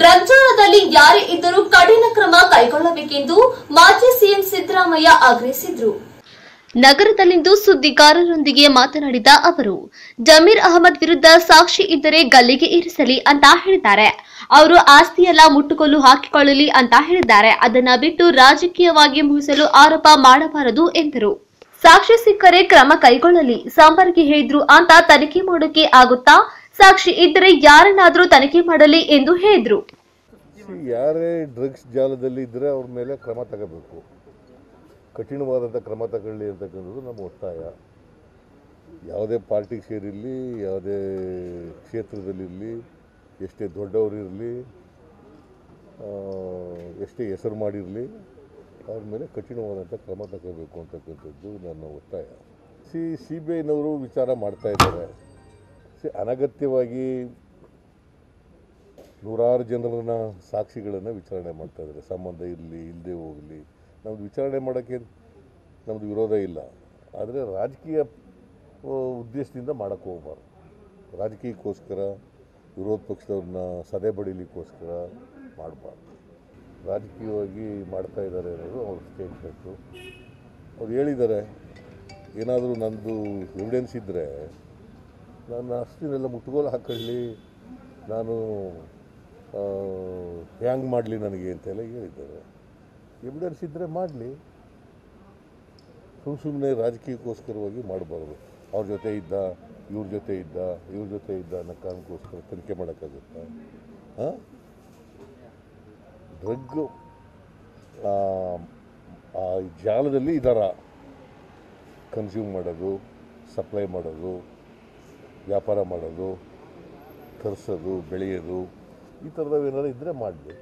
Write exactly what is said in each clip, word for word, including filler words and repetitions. ಭ್ರಷ್ಟಾಚಾರದಲ್ಲಿ ಯಾರೇ ಇದ್ದರೂ ಕಠಿಣ ಕ್ರಮ ಕೈಗೊಳ್ಳಬೇಕೆಂದು ಮಾಜಿ ಸಿಎಂ ಸಿದ್ದರಾಮಯ್ಯ ಆಗ್ರಹಿಸಿದರು. ನಗರದಲ್ಲಿಂದು ಸುದ್ದಿಗಾರರೊಂದಿಗೆ ಮಾತನಾಡಿದ ಅವರು ಜಮೀರ್ ಅಹಮದ್ ವಿರುದ್ಧ ಸಾಕ್ಷಿ ಇದ್ದರೆ ಗಲ್ಲಿಗೆ ಇರಿಸಲಿ ಅಂತ ಹೇಳಿದ್ದಾರೆ. ಅವರು ಆಸ್ತಿಯೆಲ್ಲ ಮುಟ್ಟುಗೋಲು ಹಾಕಿಕೊಳ್ಳಲಿ ಅಂತ ಹೇಳಿದ್ದಾರೆ. ಅದನ್ನ ಬಿಟ್ಟು ರಾಜಕೀಯವಾಗಿ ಮುಗಿಸಲು ಆರೋಪ ಮಾಡಬಾರದು ಎಂದರು. ಸಾಕ್ಷಿ ಸಿಕ್ಕರೆ ಕ್ರಮ ಕೈಗೊಳ್ಳಲಿ, ಸಾಂಬಾರ್ಗೆ ಹೇಳಿದ್ರು ಅಂತ ತನಿಖೆ ಮಾಡೋಕೆ ಆಗುತ್ತಾ? ಸಾಕ್ಷಿ ಇದ್ದರೆ ಯಾರನ್ನಾದರೂ ತನಿಖೆ ಮಾಡಲಿ ಎಂದು ಹೇಳಿದರು. ಯಾರೇ ಡ್ರಗ್ಸ್ ಜಾಲದಲ್ಲಿ ಇದ್ದರೆ ಅವ್ರ ಮೇಲೆ ಕ್ರಮ ತಗೋಬೇಕು, ಕಠಿಣವಾದಂಥ ಕ್ರಮ ತಗೊಳ್ಳಿ ಅಂತಕ್ಕಂಥದ್ದು ನಮ್ಮ ಒತ್ತಾಯ. ಯಾವುದೇ ಪಾರ್ಟಿಗೆ ಸೇರಿರಲಿ, ಯಾವುದೇ ಕ್ಷೇತ್ರದಲ್ಲಿರಲಿ, ಎಷ್ಟೇ ದೊಡ್ಡವರಿರಲಿ, ಎಷ್ಟೇ ಹೆಸರು ಮಾಡಿರಲಿ, ಅವ್ರ ಮೇಲೆ ಕಠಿಣವಾದಂಥ ಕ್ರಮ ತಗೋಬೇಕು ಅಂತಕ್ಕಂಥದ್ದು ನನ್ನ ಒತ್ತಾಯ. ಸಿ ಸಿ ಬಿ ಐನವರು ವಿಚಾರ ಮಾಡ್ತಾ ಇದ್ದಾರೆ. ಅನಗತ್ಯವಾಗಿ ನೂರಾರು ಜನರನ್ನ ಸಾಕ್ಷಿಗಳನ್ನು ವಿಚಾರಣೆ ಮಾಡ್ತಾ ಇದ್ದಾರೆ. ಸಂಬಂಧ ಇರಲಿ ಇಲ್ಲದೆ ಹೋಗಲಿ, ನಮ್ಮದು ವಿಚಾರಣೆ ಮಾಡೋಕ್ಕೆ ನಮ್ಮದು ವಿರೋಧ ಇಲ್ಲ. ಆದರೆ ರಾಜಕೀಯ ಉದ್ದೇಶದಿಂದ ಮಾಡೋಕ್ಕೆ ಹೋಗಬಾರ್ದು. ರಾಜಕೀಯಕ್ಕೋಸ್ಕರ ವಿರೋಧ ಪಕ್ಷದವ್ರನ್ನ ಸದೆ ಬಡಿಲಿಕ್ಕೋಸ್ಕರ ಮಾಡಬಾರ್ದು. ರಾಜಕೀಯವಾಗಿ ಮಾಡ್ತಾ ಇದ್ದಾರೆ ಅನ್ನೋದು ಅವ್ರ ಸ್ಟೇಟ್ಮೆಂಟು. ಅವ್ರು ಹೇಳಿದ್ದಾರೆ, ಏನಾದರೂ ನನ್ನದು ಎವಿಡೆನ್ಸ್ ಇದ್ದರೆ ನಾನು ಅಷ್ಟಿನೆಲ್ಲ ಮುಟ್ಟುಗೋಲು ಹಾಕೊಳ್ಳಿ, ನಾನು ಹ್ಯಾಂಗ್ ಮಾಡಲಿ ನನಗೆ ಅಂತೆಲ್ಲ ಹೇಳಿದ್ದಾರೆ. ಎವಿಡೆನ್ಸ್ ಇದ್ದರೆ ಮಾಡಲಿ, ಸುಮ್ಮ ಸುಮ್ಮನೆ ರಾಜಕೀಯಕ್ಕೋಸ್ಕರವಾಗಿ ಮಾಡಬಾರ್ದು. ಅವ್ರ ಜೊತೆ ಇದ್ದ, ಇವ್ರ ಜೊತೆ ಇದ್ದ, ಇವ್ರ ಜೊತೆ ಇದ್ದ ಅನ್ನೋ ಕಾರಣಕ್ಕೋಸ್ಕರ ತನಿಖೆ ಮಾಡೋಕ್ಕಾಗುತ್ತಾ? ಹಾಂ, ಡ್ರಗ್ ಆ ಜಾಲದಲ್ಲಿ ಇದ್ದಾರಾ? ಕನ್ಸ್ಯೂಮ್ ಮಾಡೋದು, ಸಪ್ಲೈ ಮಾಡೋದು, ವ್ಯಾಪಾರ ಮಾಡೋದು, ತರಿಸೋದು, ಬೆಳೆಯೋದು, ಈ ಥರದವೇನಾದ್ರು ಇದ್ರೆ ಮಾಡಲಿ.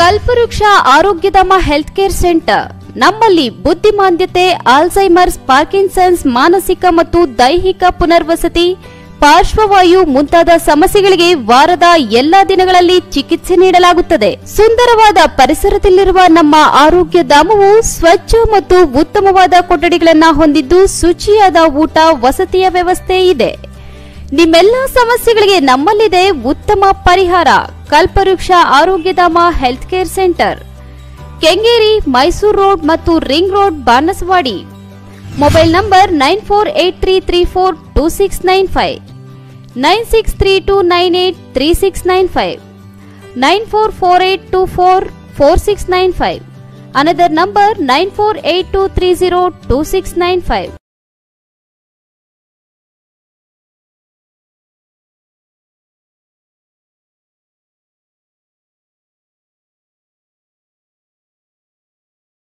ಕಲ್ಪವೃಕ್ಷ ಆರೋಗ್ಯಧಾಮ ಹೆಲ್ತ್ ಕೇರ್ ಸೆಂಟರ್. ನಮ್ಮಲ್ಲಿ ಬುದ್ಧಿಮಾಂದ್ಯತೆ, ಆಲ್ಝೈಮರ್ಸ್, ಪಾರ್ಕಿನ್ಸನ್ಸ್, ಮಾನಸಿಕ ಮತ್ತು ದೈಹಿಕ ಪುನರ್ವಸತಿ, ಪಾರ್ಶ್ವವಾಯು ಮುಂತಾದ ಸಮಸ್ಯೆಗಳಿಗೆ ವಾರದ ಎಲ್ಲಾ ದಿನಗಳಲ್ಲಿ ಚಿಕಿತ್ಸೆ ನೀಡಲಾಗುತ್ತದೆ. ಸುಂದರವಾದ ಪರಿಸರದಲ್ಲಿರುವ ನಮ್ಮ ಆರೋಗ್ಯ ಧಾಮವು ಸ್ವಚ್ಛ ಮತ್ತು ಉತ್ತಮವಾದ ಕೊಠಡಿಗಳನ್ನು ಹೊಂದಿದ್ದು ಶುಚಿಯಾದ ಊಟ ವಸತಿಯ ವ್ಯವಸ್ಥೆ ಇದೆ. ನಿಮ್ಮೆಲ್ಲಾ ಸಮಸ್ಯೆಗಳಿಗೆ ನಮ್ಮಲ್ಲಿದೆ ಉತ್ತಮ ಪರಿಹಾರ. Kalpavriksha Arogyadhama health care centre, Kengeri, Mysuru road ಮತ್ತು ring road, Banaswadi. Mobile number nine four eight three three four two six nine five nine six three two nine eight three six nine five nine four four eight two four four six nine five another number nine four eight two three zero two six nine five.